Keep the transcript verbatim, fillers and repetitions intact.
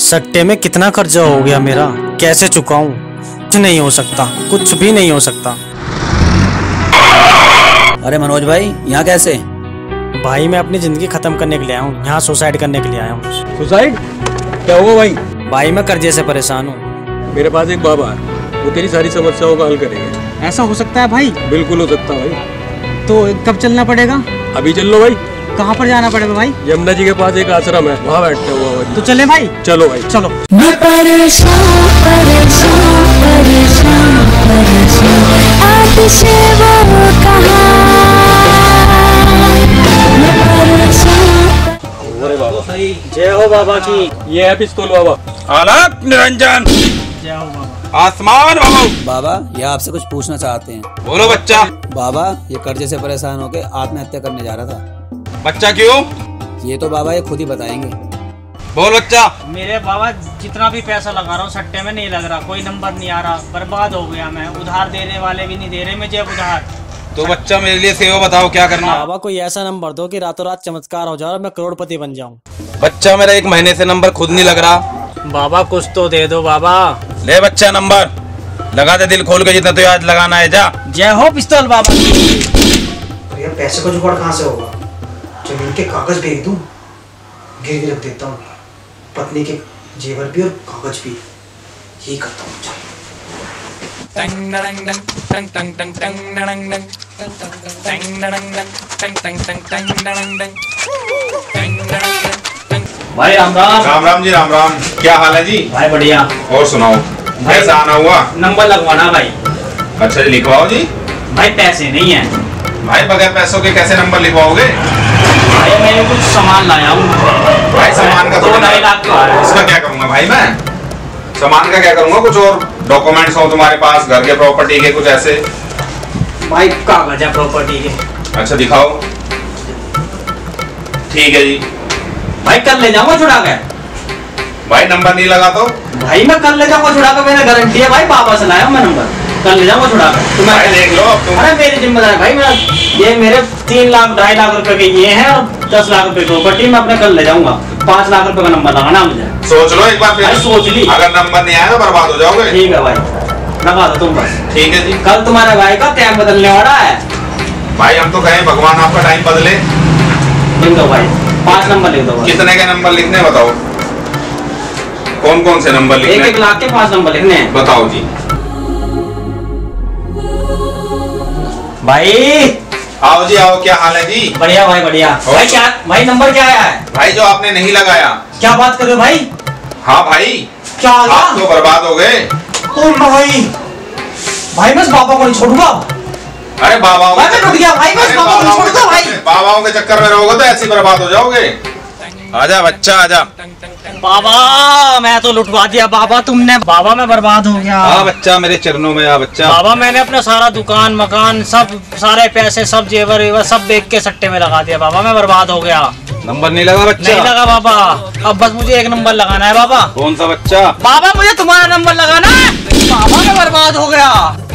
सट्टे में कितना कर्जा हो गया मेरा, कैसे चुकाऊं? कुछ नहीं हो सकता, कुछ भी नहीं हो सकता। अरे मनोज भाई, यहाँ कैसे? भाई मैं अपनी जिंदगी खत्म करने के लिए आया हूँ, यहाँ सुसाइड करने के लिए आया हूँ। सुसाइड? क्या हुआ भाई? भाई मैं कर्जे से परेशान हूँ। मेरे पास एक बाबा है, वो तेरी सारी समस्याओं का हल करेगा। ऐसा हो सकता है भाई? बिल्कुल हो सकता है भाई। तो कब चलना पड़ेगा? अभी चल लो भाई। कहाँ पर जाना पड़ेगा भाई? यमुना जी के पास एक आश्रम है, वहाँ बैठते हुआ। तो चले भाई? चलो भाई चलो। मैं परेशान परेशान परेशान परेशान आपसे वो कहाँ। मैं परेशान। अरे बाबा सही। जय हो बाबा की। ये है पिस्तौल बाबा। आलाप निरंजन। जय हो बाबा। आसमान बाबा। बाबा ये आपसे कुछ पूछना चाहते हैं। बोलो बच्चा। बाबा ये कर्जे से परेशान होकर आत्महत्या करने जा रहा था। बच्चा क्यों? ये तो बाबा ये खुद ही बताएंगे। बोल बच्चा। मेरे बाबा जितना भी पैसा लगा रहा हूँ सट्टे में नहीं लग रहा, कोई नंबर नहीं आ रहा, बर्बाद हो गया मैं। उधार देने वाले भी नहीं दे रहे मुझे उधार। तो बच्चा मेरे लिए सेवा बताओ क्या करना। बाबा कोई ऐसा नंबर दो कि रातों रात चमत्कार हो जाए और मैं करोड़पति बन जाऊँ। बच्चा मेरा एक महीने से नंबर खुद नहीं लग रहा। बाबा कुछ तो दे दो बाबा। ले बच्चा नंबर लगा दे, दिल खोल के जितना तो आज लगाना है जा। जय हो पिस्तौल बाबा। पैसे का जुगाड़ कहाँ से होगा? जमीन के कागज भेज दूं, गिर गिर रख देता हूँ, पत्नी के जेवर भी और कागज भी, यही करता हूँ। भाई राम राम। राम राम जी। राम राम। क्या हाल है जी? भाई बढ़िया। और सुनाओ कैसा आना हुआ? नंबर लगवाना भाई। अच्छा जी लिखवाओ जी। भाई पैसे नहीं है भाई। बगैर पैसों के कैसे नंबर लिखवाओगे? भाई मैंने कुछ सामान लाया हूँ भाई। सामान का दो ढाई लाख का आ रहा है। इसका क्या करूँगा भाई मैं? सामान का क्या करूँगा? कुछ और डॉक्यूमेंट्स हो तुम्हारे पास घर के प्रॉपर्टी के कुछ ऐसे? भाई कागज है प्रॉपर्टी के। अच्छा दिखाओ। ठीक है जी। भाई कल ले जाऊँगा छुड़ा के। भाई नंबर नहीं लगा तो? भाई मैं कल ले जाऊँगा छुड़ा के, मेरा गारंटी है भाई। बाबा से लाया हूँ मैं नंबर, कल ले जाऊँगा छुड़ा के। तुम देख लो। अरे मेरी जिम्मेदारी भाई, मेरा ये मेरे तीन लाख ढाई लाख रुपए के ये हैं और दस लाख रुपए प्रॉपर्टी में अपने कल ले जाऊंगा। पाँच लाख रुपए का नंबर लगाना मुझे। सोच लो एक बार फिर। सोच ली। अगर नंबर नहीं आया तो बर्बाद हो जाओगे। ठीक है भाई लगा दो तुम बस। ठीक है जी। कल तुम्हारा भाई का टाइम बदलने वाला है भाई। हम तो कहें भगवान आपका टाइम बदले। लिख दो भाई पाँच नंबर लिख दो। कितने के नंबर लिखने बताओ? कौन कौन से नंबर लिखने? एक एक लाख के पाँच नंबर लिखने बताओ जी। भाई आओ जी आओ। क्या हाल है जी? बढ़िया भाई बढ़िया। भाई क्या भाई नंबर क्या आया है? भाई जो आपने नहीं लगाया। क्या बात कर रहे हो भाई? हाँ भाई। क्या आप तो बर्बाद हो गए। ओ भाई भाई मैं बाबा को नहीं छोड़ूंगा। अरे बाबाओं बाबाओं के चक्कर में रहोगे तो ऐसे बर्बाद हो जाओगे। आजा बच्चा आजा। बाबा मैं तो लुटवा दिया बाबा तुमने। बाबा मैं बर्बाद हो गया। हाँ बच्चा मेरे चरणों में आ बच्चा। बाबा मैंने अपना सारा दुकान मकान सब सारे पैसे सब जेवर वेवर सब बेच के सट्टे में लगा दिया। बाबा मैं बर्बाद हो गया। नंबर नहीं लगा बच्चा? नहीं लगा बाबा। अब बस मुझे एक नंबर लगाना है बाबा। कौन सा बच्चा? बाबा मुझे तुम्हारा नंबर लगाना है। बाबा मैं बर्बाद हो गया।